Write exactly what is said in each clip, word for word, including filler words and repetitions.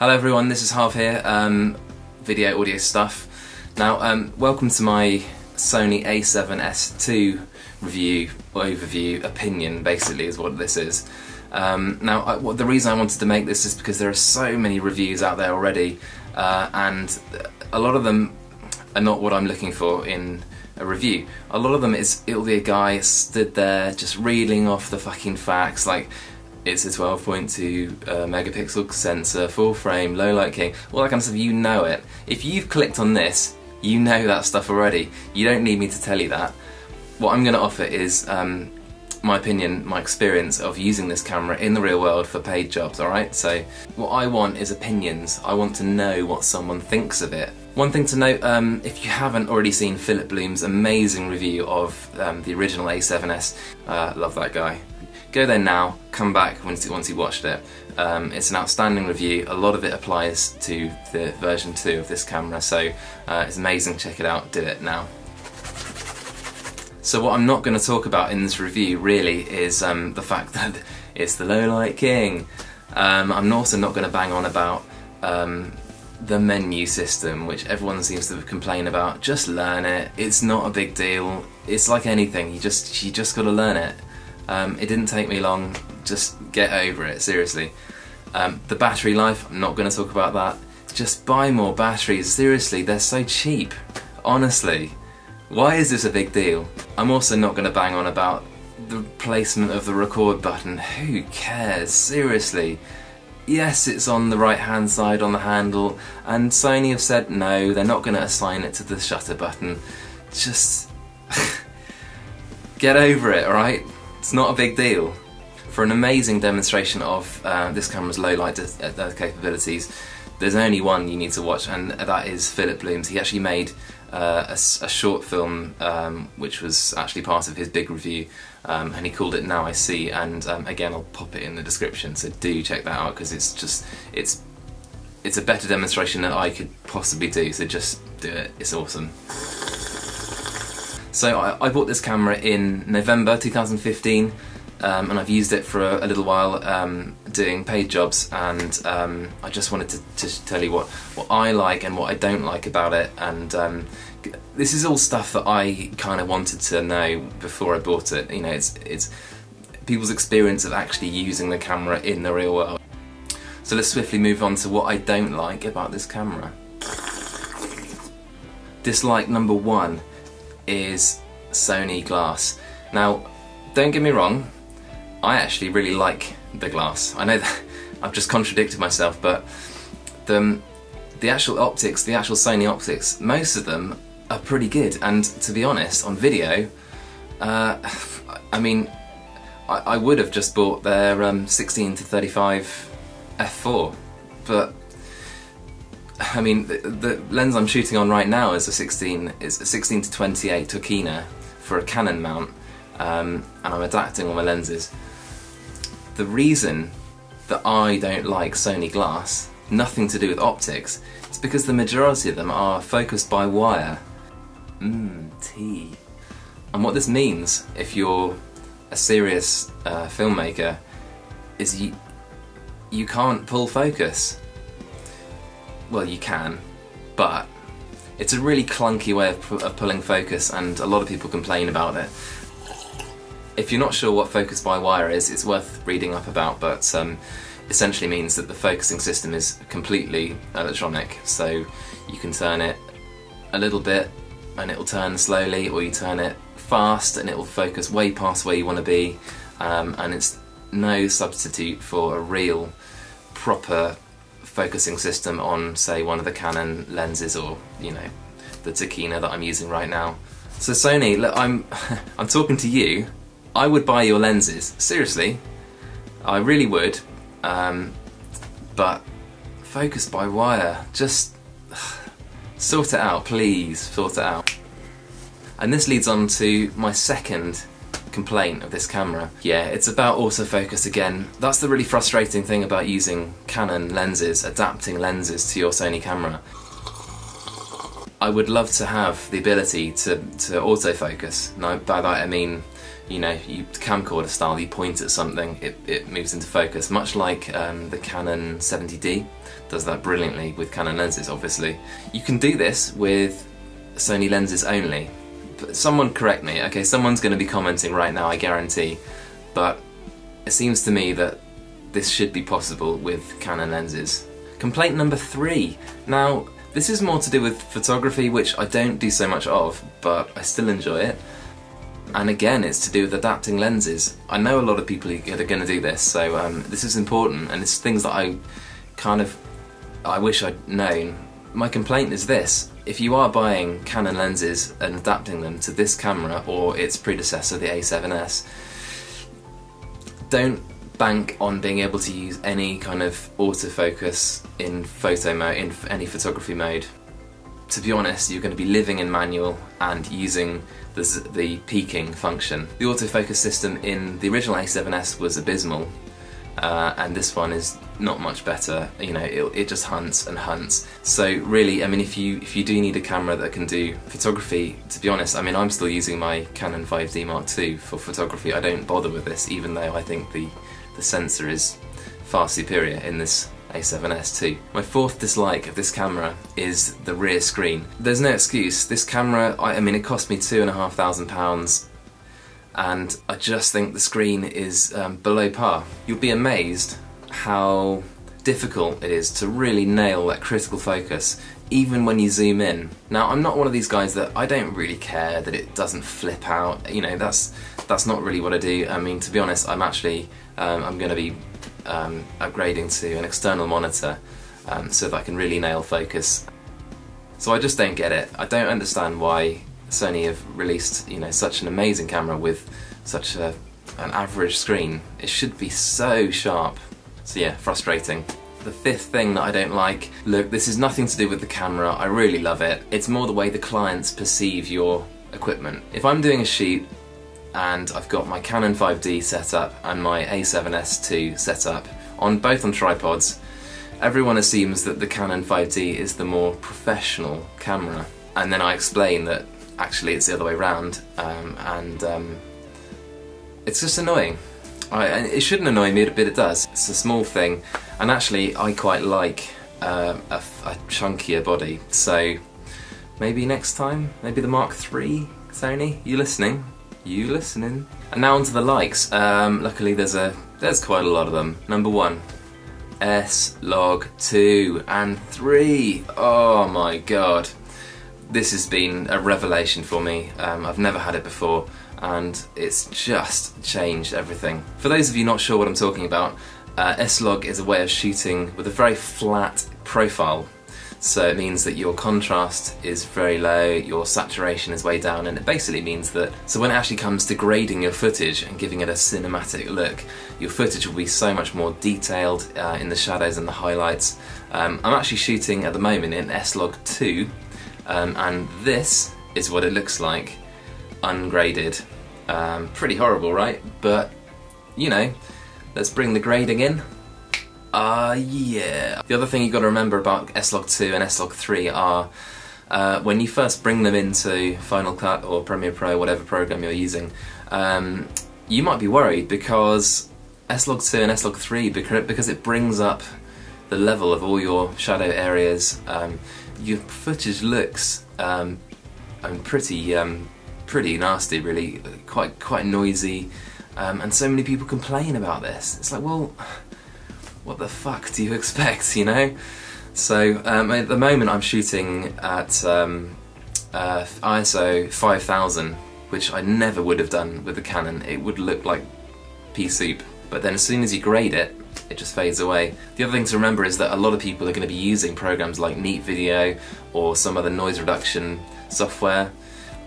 Hello everyone, this is Harv here, um, video audio stuff. Now, um, welcome to my Sony A seven S two review, overview, opinion basically is what this is. Um, now, I, well, the reason I wanted to make this is because there are so many reviews out there already, uh, and a lot of them are not what I'm looking for in a review. A lot of them is, it'll be a guy stood there just reeling off the fucking facts like, it's a twelve point two uh, megapixel sensor, full frame, low light king, all that kind of stuff. You know it. If you've clicked on this, you know that stuff already. You don't need me to tell you that. What I'm going to offer is um, my opinion, my experience of using this camera in the real world for paid jobs, alright? So what I want is opinions. I want to know what someone thinks of it. One thing to note, um, if you haven't already seen Philip Bloom's amazing review of um, the original A seven S, uh, love that guy. Go there now, come back once you've watched it. Um, it's an outstanding review, a lot of it applies to the version two of this camera, so uh, it's amazing, check it out, do it now. So what I'm not going to talk about in this review really is um, the fact that it's the low light king. Um, I'm also not going to bang on about um, the menu system, which everyone seems to complain about. Just learn it, it's not a big deal, it's like anything, you just, you just got to learn it. Um, it didn't take me long, just get over it, seriously. Um, the battery life, I'm not going to talk about that. Just buy more batteries, seriously, they're so cheap. Honestly, why is this a big deal? I'm also not going to bang on about the placement of the record button. Who cares, seriously? Yes, it's on the right hand side on the handle, and Sony have said no, they're not going to assign it to the shutter button. Just get over it, alright? It's not a big deal. For an amazing demonstration of uh, this camera's low light uh, capabilities, there's only one you need to watch, and that is Philip Bloom's. He actually made uh, a, a short film um, which was actually part of his big review, um, and he called it Now I See, and um, again I'll pop it in the description, so do check that out, because it's just, it's, it's a better demonstration than I could possibly do, so just do it, it's awesome. So I, I bought this camera in November two thousand fifteen, um, and I've used it for a, a little while um, doing paid jobs, and um, I just wanted to, to tell you what, what I like and what I don't like about it, and um, this is all stuff that I kind of wanted to know before I bought it. You know, it's, it's people's experience of actually using the camera in the real world. So let's swiftly move on to what I don't like about this camera. Dislike number one is Sony glass. Now, don't get me wrong, I actually really like the glass. I know that I've just contradicted myself, but the, the actual optics, the actual Sony optics, most of them are pretty good, and to be honest, on video, uh, I mean, I, I would have just bought their um, sixteen to thirty-five f four, but I mean, the, the lens I'm shooting on right now is a sixteen to twenty-eight Tokina for a Canon mount, um, and I'm adapting all my lenses. The reason that I don't like Sony glass, nothing to do with optics, it's because the majority of them are focused by wire. Mmm, tea. And what this means, if you're a serious uh, filmmaker, is you, you can't pull focus. Well, you can, but it's a really clunky way of, pu of pulling focus, and a lot of people complain about it. If you're not sure what focus by wire is, it's worth reading up about, but um, essentially means that the focusing system is completely electronic, so you can turn it a little bit and it'll turn slowly, or you turn it fast and it'll focus way past where you want to be, um, and it's no substitute for a real, proper focusing system on, say, one of the Canon lenses, or, you know, the Tokina that I'm using right now. So Sony, look, I'm, I'm talking to you. I would buy your lenses, seriously. I really would, um, but focus by wire, just sort it out, please, sort it out. And this leads on to my second complaint of this camera. Yeah, it's about autofocus again. That's the really frustrating thing about using Canon lenses, adapting lenses to your Sony camera. I would love to have the ability to, to autofocus. Now, by that I mean you know, you camcorder style, you point at something, it, it moves into focus, much like um, the Canon seventy D does that brilliantly with Canon lenses, obviously. You can do this with Sony lenses only. But someone correct me, okay, someone's going to be commenting right now, I guarantee, but it seems to me that this should be possible with Canon lenses. Complaint number three. Now, this is more to do with photography, which I don't do so much of, but I still enjoy it. And again, it's to do with adapting lenses. I know a lot of people are going to do this, so um, this is important, and it's things that I kind of, I wish I'd known. My complaint is this: if you are buying Canon lenses and adapting them to this camera or its predecessor, the A seven S, don't bank on being able to use any kind of autofocus in photo mode, in any photography mode. To be honest, you're going to be living in manual and using the, the peaking function. The autofocus system in the original A seven S was abysmal, uh, and this one is not much better. You know, it, it just hunts and hunts. So really, I mean, if you if you do need a camera that can do photography, to be honest, I mean, I'm still using my Canon five D Mark two for photography. I don't bother with this, even though I think the The sensor is far superior in this A seven S two. My fourth dislike of this camera is the rear screen. There's no excuse. This camera, I, I mean, it cost me two and a half thousand pounds, and I just think the screen is um, below par. You'll be amazed how difficult it is to really nail that critical focus, even when you zoom in. Now, I'm not one of these guys that I don't really care that it doesn't flip out. You know, that's that's not really what I do. I mean, to be honest, I'm actually um, I'm going to be um, upgrading to an external monitor um, so that I can really nail focus. So I just don't get it. I don't understand why Sony have released, you know, such an amazing camera with such a, an average screen. It should be so sharp. So yeah, frustrating. The fifth thing that I don't like, look, this is nothing to do with the camera, I really love it. It's more the way the clients perceive your equipment. If I'm doing a shoot and I've got my Canon five D set up and my A seven S two set up, on, both on tripods, everyone assumes that the Canon five D is the more professional camera. And then I explain that actually it's the other way around, um, and um, it's just annoying. I, it shouldn't annoy me, but it does. It's a small thing, and actually I quite like uh, a, a chunkier body, so maybe next time, maybe the Mark three, Sony, you listening? You listening? And now onto the likes. Um, luckily there's a there's quite a lot of them. Number one, S log two and three. Oh my god. This has been a revelation for me. Um, I've never had it before, and it's just changed everything. For those of you not sure what I'm talking about, uh, S log is a way of shooting with a very flat profile. So it means that your contrast is very low, your saturation is way down, and it basically means that, so when it actually comes to grading your footage and giving it a cinematic look, your footage will be so much more detailed uh, in the shadows and the highlights. Um, I'm actually shooting at the moment in S log two, um, and this is what it looks like ungraded. Um, pretty horrible, right? But, you know, let's bring the grading in. Ah, uh, yeah. The other thing you've got to remember about S log two and S log three are uh, when you first bring them into Final Cut or Premiere Pro, whatever program you're using, um, you might be worried because S log two and S log three, because it brings up the level of all your shadow areas, um, your footage looks um, pretty, um, pretty nasty, really, quite, quite noisy, um, and so many people complain about this. It's like, well, what the fuck do you expect, you know? So um, at the moment I'm shooting at um, uh, I S O five thousand, which I never would have done with the Canon. It would look like pea soup, but then as soon as you grade it, it just fades away. The other thing to remember is that a lot of people are going to be using programs like Neat Video or some other noise reduction software.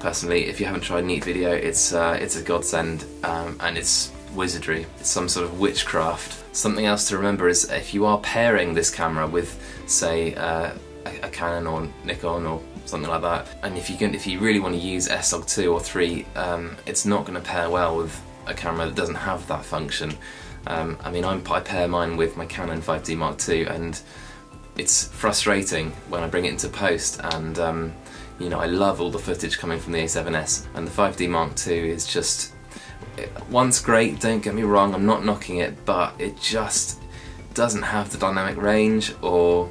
Personally, if you haven't tried Neat Video, it's, uh, it's a godsend, um, and it's wizardry. It's some sort of witchcraft. Something else to remember is if you are pairing this camera with, say, uh, a, a Canon or Nikon or something like that, and if you can, if you really want to use S log two or three, um, it's not going to pair well with a camera that doesn't have that function. Um, I mean, I'm, I pair mine with my Canon five D Mark two, and it's frustrating when I bring it into post. And um, you know, I love all the footage coming from the A seven S, and the five D Mark two is just one's great, don't get me wrong, I'm not knocking it, but it just doesn't have the dynamic range or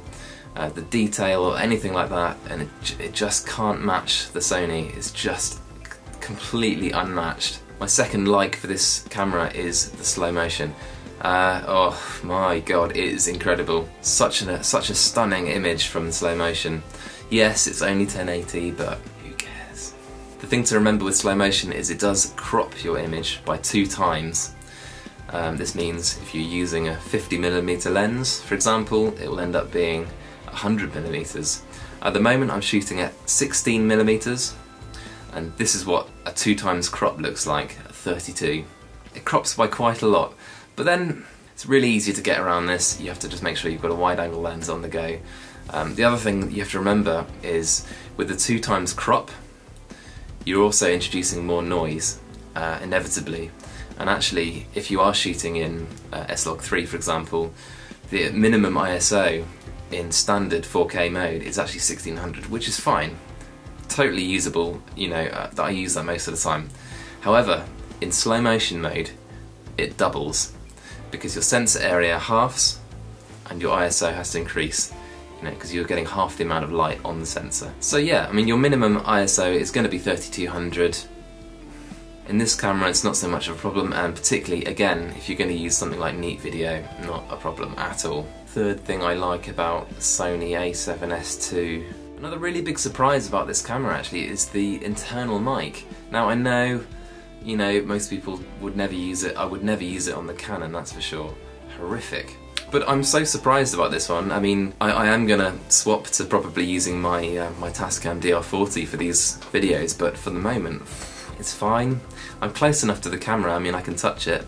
uh, the detail or anything like that, and it, it just can't match the Sony. It's just completely unmatched. My second like for this camera is the slow motion. Uh, oh my god, it is incredible. Such, an, such a stunning image from the slow motion. Yes, it's only ten eighty, but who cares? The thing to remember with slow motion is it does crop your image by two times. Um, this means if you're using a fifty millimeter lens, for example, it will end up being one hundred millimeters. At the moment I'm shooting at sixteen millimeters, and this is what a two times crop looks like at thirty-two. It crops by quite a lot, but then it's really easy to get around this. You have to just make sure you've got a wide angle lens on the go. Um, the other thing that you have to remember is with the two times crop, you're also introducing more noise, uh, inevitably. And actually, if you are shooting in uh, S log three, for example, the minimum I S O in standard four K mode is actually sixteen hundred, which is fine. Totally usable, you know, uh, I use that most of the time. However, in slow motion mode, it doubles, because your sensor area halves and your I S O has to increase, you know, because you're getting half the amount of light on the sensor. So yeah, I mean, your minimum I S O is going to be thirty-two hundred. In this camera it's not so much of a problem, and particularly, again, if you're going to use something like Neat Video, not a problem at all. Third thing I like about Sony A seven S two. Another really big surprise about this camera actually is the internal mic. Now I know, you know, most people would never use it. I would never use it on the Canon, that's for sure. Horrific. But I'm so surprised about this one. I mean, I, I am gonna swap to probably using my uh, my Tascam D R forty for these videos, but for the moment, it's fine. I'm close enough to the camera, I mean, I can touch it.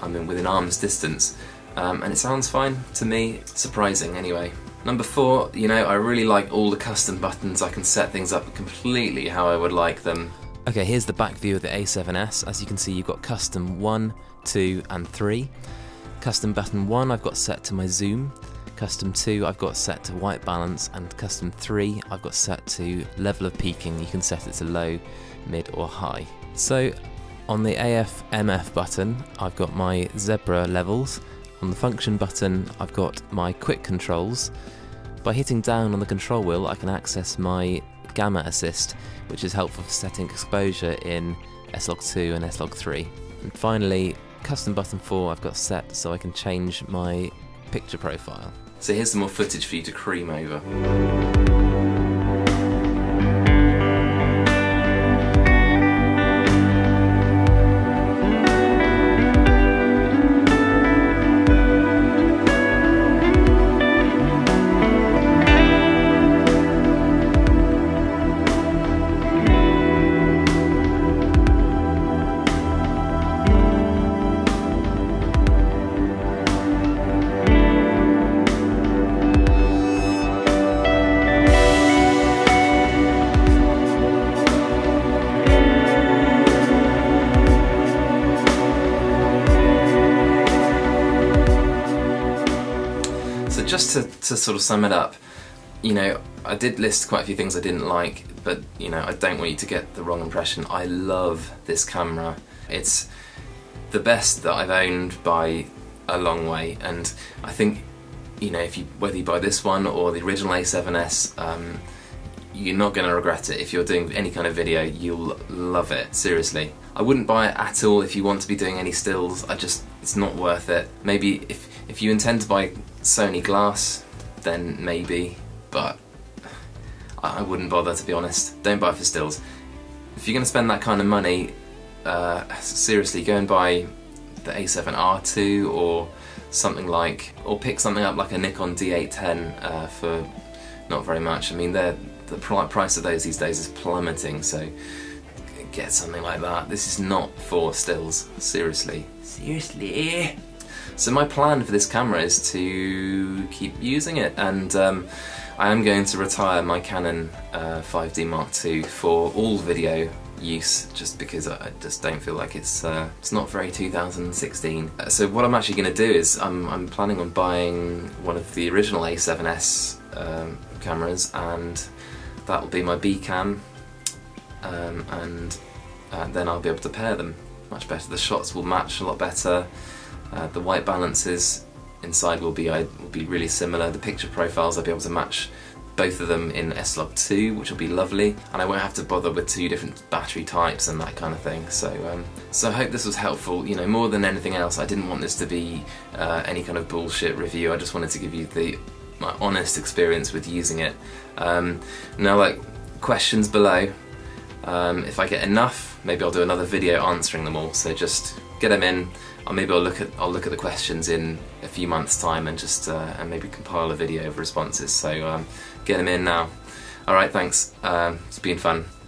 I'm in, within arm's distance. Um, and it sounds fine to me. Surprising, anyway. Number four, you know, I really like all the custom buttons. I can set things up completely how I would like them. Okay, here's the back view of the A seven S. As you can see, you've got custom one, two and three. Custom button one I've got set to my zoom, custom two I've got set to white balance, and custom three I've got set to level of peaking. You can set it to low, mid or high. So on the A F M F button I've got my zebra levels, on the function button I've got my quick controls. By hitting down on the control wheel I can access my Gamma Assist, which is helpful for setting exposure in S log two and S log three. And finally, custom button four I've got set so I can change my picture profile. So here's some more footage for you to cream over. Just to, to sort of sum it up, you know, I did list quite a few things I didn't like, but, you know, I don't want you to get the wrong impression. I love this camera. It's the best that I've owned by a long way, and I think, you know, if you whether you buy this one or the original A seven S, um, you're not going to regret it. If you're doing any kind of video, you'll love it, seriously. I wouldn't buy it at all if you want to be doing any stills. I just, it's not worth it. Maybe if, if you intend to buy Sony glass, then maybe, but I wouldn't bother, to be honest. Don't buy it for stills. If you're going to spend that kind of money, uh, seriously, go and buy the A seven R two or something like, or pick something up like a Nikon D eight ten uh, for not very much. I mean, the price of those these days is plummeting, so get something like that. This is not for stills, seriously. Seriously. So my plan for this camera is to keep using it, and um, I am going to retire my Canon uh, five D Mark two for all video use, just because I, I just don't feel like it's uh, it's not very two thousand sixteen. Uh, so what I'm actually going to do is I'm, I'm planning on buying one of the original A seven S um, cameras, and that will be my B cam, um, and uh, then I'll be able to pair them. much better. The shots will match a lot better. Uh, the white balances inside will be I, will be really similar. The picture profiles, I'll be able to match both of them in S log two, which will be lovely, and I won't have to bother with two different battery types and that kind of thing. So, um, so I hope this was helpful. You know, more than anything else, I didn't want this to be uh, any kind of bullshit review. I just wanted to give you the my honest experience with using it. Um, now, like, questions below. Um, if I get enough, maybe I'll do another video answering them all. So just get them in. Or maybe I'll look at I'll look at the questions in a few months' time and just uh, and maybe compile a video of responses. So um, get them in now. All right, thanks. Um, it's been fun.